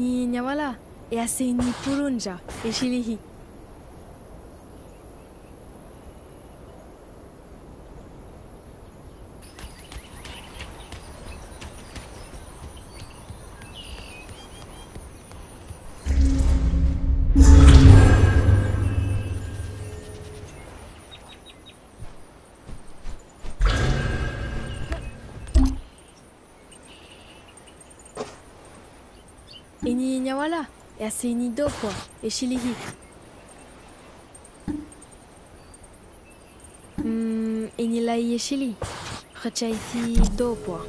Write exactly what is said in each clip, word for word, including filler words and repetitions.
Niña wala, ese ni purunca, eşilihi. Eninya wala, yasini dopo, eşilihi. Hmm, enilay yeşili, haçayti dopo.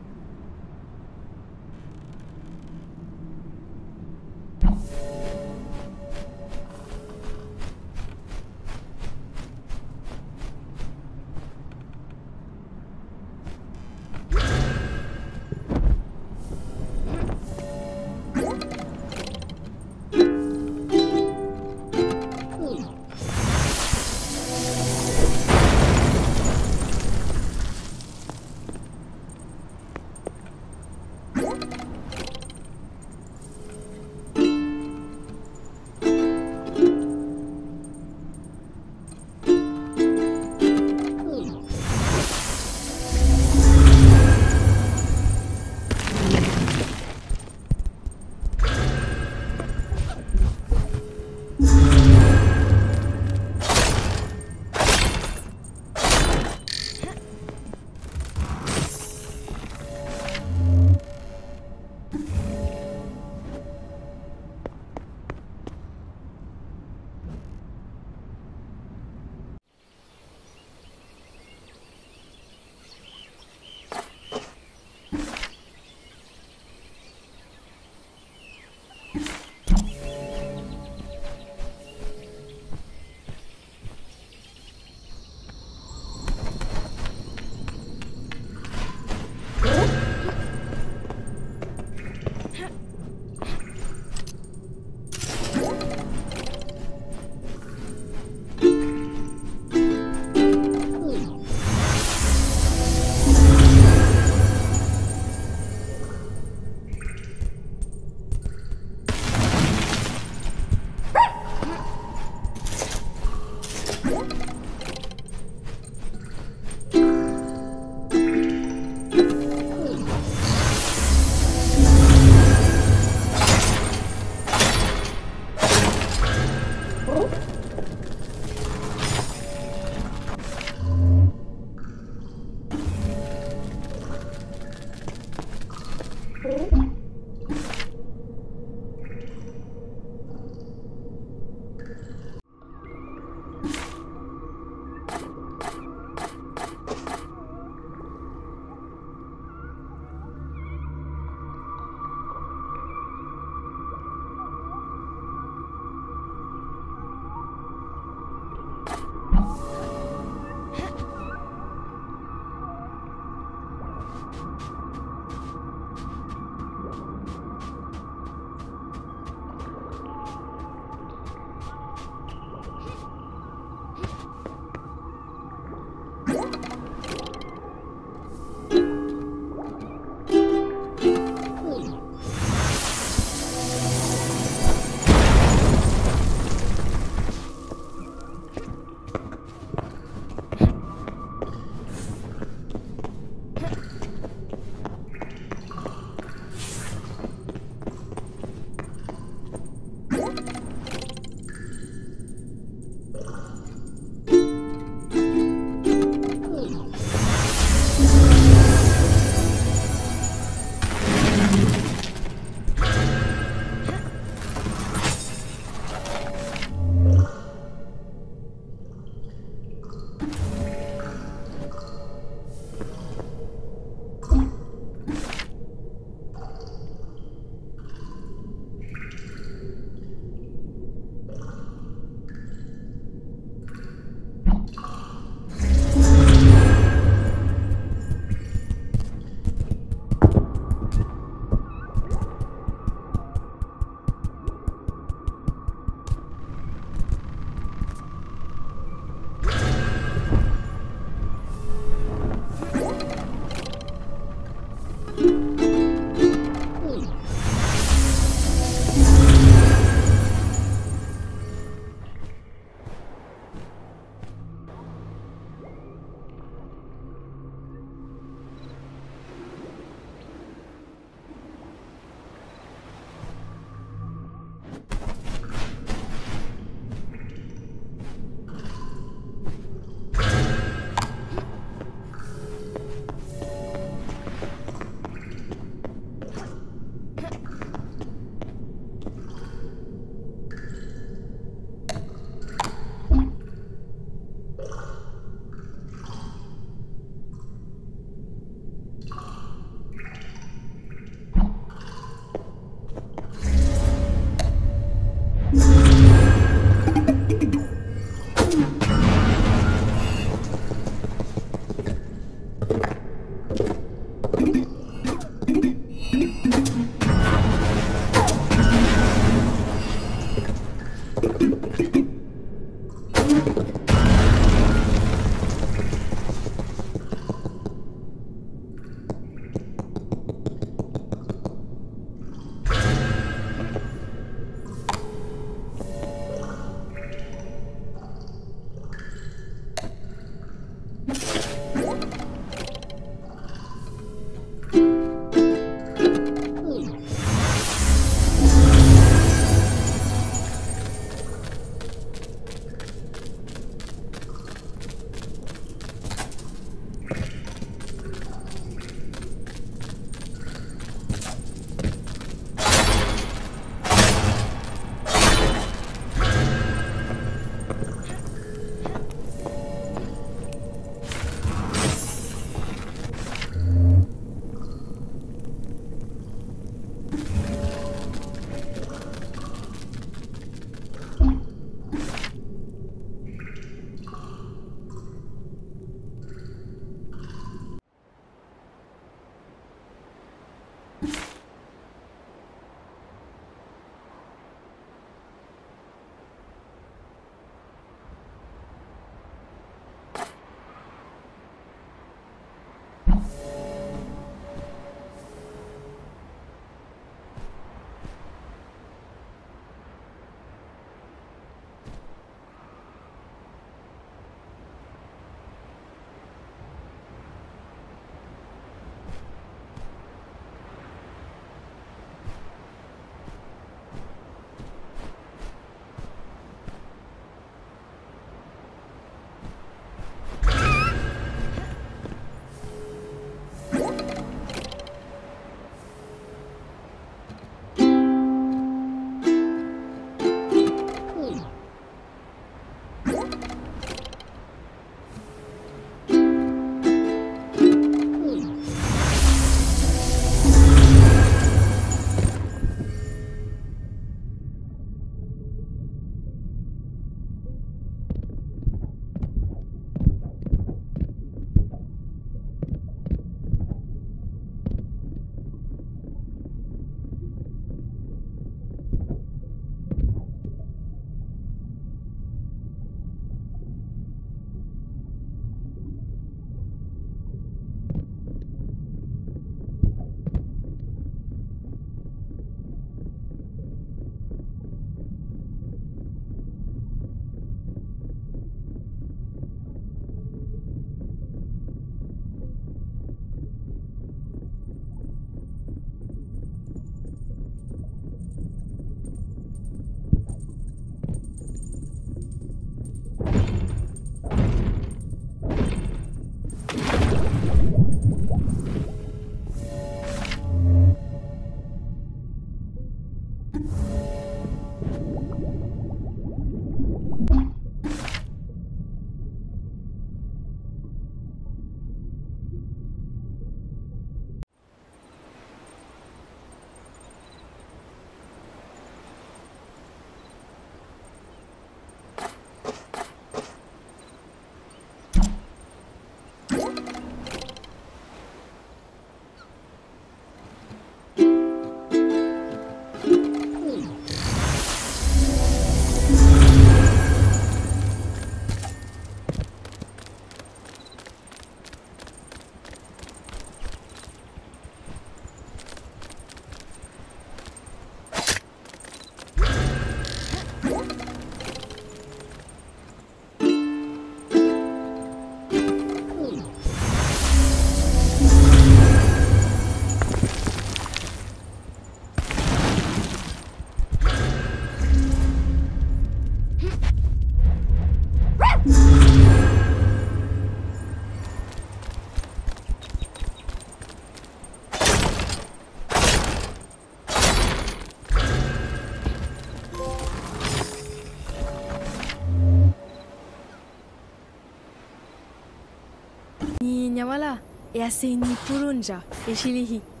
Punyawala, ya seni purunja, eşilihi.